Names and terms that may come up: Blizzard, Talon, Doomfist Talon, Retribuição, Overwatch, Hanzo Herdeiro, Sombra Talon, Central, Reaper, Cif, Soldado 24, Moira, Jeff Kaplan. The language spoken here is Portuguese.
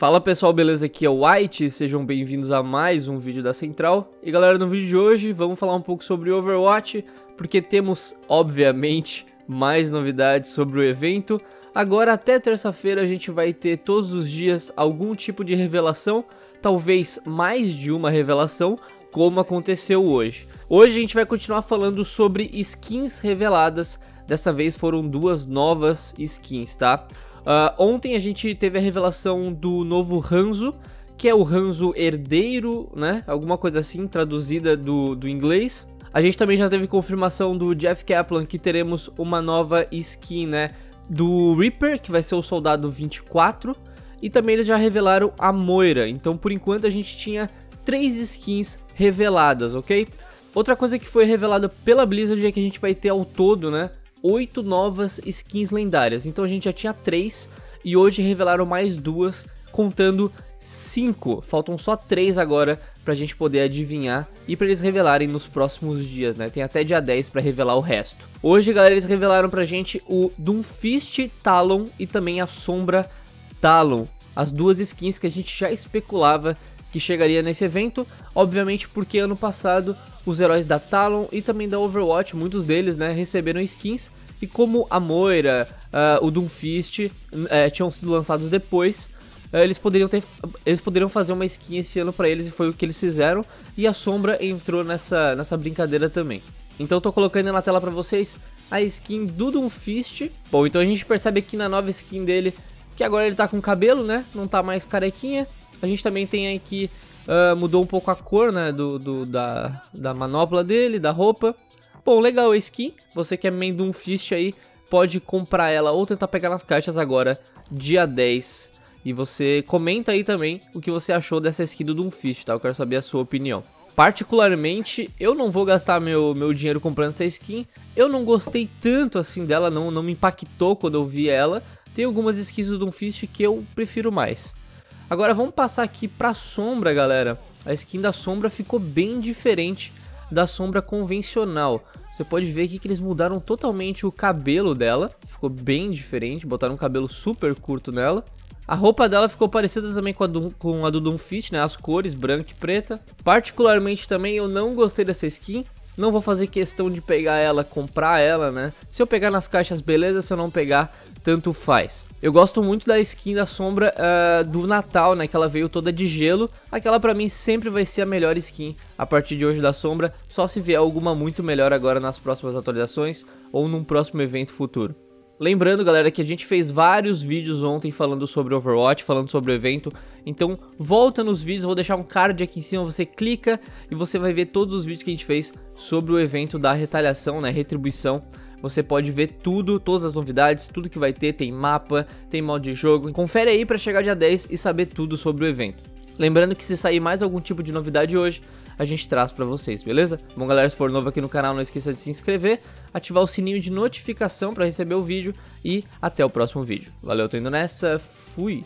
Fala pessoal, beleza? Aqui é o White, sejam bem-vindos a mais um vídeo da Central. E galera, no vídeo de hoje vamos falar um pouco sobre Overwatch, porque temos, obviamente, mais novidades sobre o evento. Agora até terça-feira a gente vai ter todos os dias algum tipo de revelação, talvez mais de uma revelação, como aconteceu hoje. Hoje a gente vai continuar falando sobre skins reveladas, dessa vez foram duas novas skins, tá? Ontem a gente teve a revelação do novo Hanzo, que é o Hanzo Herdeiro, né? Alguma coisa assim, traduzida do inglês. A gente também já teve confirmação do Jeff Kaplan que teremos uma nova skin, né, do Reaper, que vai ser o Soldado 24. E também eles já revelaram a Moira. Então, por enquanto, a gente tinha 3 skins reveladas, ok? Outra coisa que foi revelada pela Blizzard é que a gente vai ter ao todo, né, 8 novas skins lendárias. Então a gente já tinha 3 e hoje revelaram mais 2, contando 5. Faltam só 3 agora pra gente poder adivinhar e pra eles revelarem nos próximos dias, né? Tem até dia 10 pra revelar o resto. Hoje, galera, eles revelaram pra gente o Doomfist Talon e também a Sombra Talon. As duas skins que a gente já especulava que chegaria nesse evento, obviamente porque ano passado os heróis da Talon e também da Overwatch, muitos deles, né, receberam skins, e como a Moira, o Doomfist tinham sido lançados depois, eles poderiam fazer uma skin esse ano pra eles, e foi o que eles fizeram, e a Sombra entrou nessa brincadeira também. Então eu tô colocando na tela pra vocês a skin do Doomfist. Bom, então a gente percebe aqui na nova skin dele que agora ele tá com cabelo, né, não tá mais carequinha. A gente também tem aí que mudou um pouco a cor, né, da manopla dele, da roupa. Bom, legal a skin. Você que é main Doomfist aí, pode comprar ela ou tentar pegar nas caixas agora, dia 10. E você comenta aí também o que você achou dessa skin do Doomfist, tá? Eu quero saber a sua opinião. Particularmente, eu não vou gastar meu dinheiro comprando essa skin. Eu não gostei tanto assim dela, não me impactou quando eu vi ela. Tem algumas skins do Doomfist que eu prefiro mais. Agora vamos passar aqui pra Sombra, galera. A skin da Sombra ficou bem diferente da Sombra convencional. Você pode ver aqui que eles mudaram totalmente o cabelo dela. Ficou bem diferente, botaram um cabelo super curto nela. A roupa dela ficou parecida também com a do Doomfist, né? As cores, branca e preta. Particularmente também eu não gostei dessa skin. Não vou fazer questão de pegar ela, comprar ela, né? Se eu pegar nas caixas, beleza. Se eu não pegar, tanto faz. Eu gosto muito da skin da Sombra do Natal, né? Que ela veio toda de gelo. Aquela pra mim sempre vai ser a melhor skin a partir de hoje da Sombra. Só se vier alguma muito melhor agora nas próximas atualizações ou num próximo evento futuro. Lembrando, galera, que a gente fez vários vídeos ontem falando sobre Overwatch, falando sobre o evento. Então, volta nos vídeos, vou deixar um card aqui em cima, você clica e você vai ver todos os vídeos que a gente fez sobre o evento da retaliação, né, retribuição. Você pode ver tudo, todas as novidades, tudo que vai ter, tem mapa, tem modo de jogo. Confere aí pra chegar dia 10 e saber tudo sobre o evento. Lembrando que se sair mais algum tipo de novidade hoje, a gente traz pra vocês, beleza? Bom, galera, se for novo aqui no canal, não esqueça de se inscrever, ativar o sininho de notificação pra receber o vídeo e até o próximo vídeo. Valeu, tô indo nessa, fui!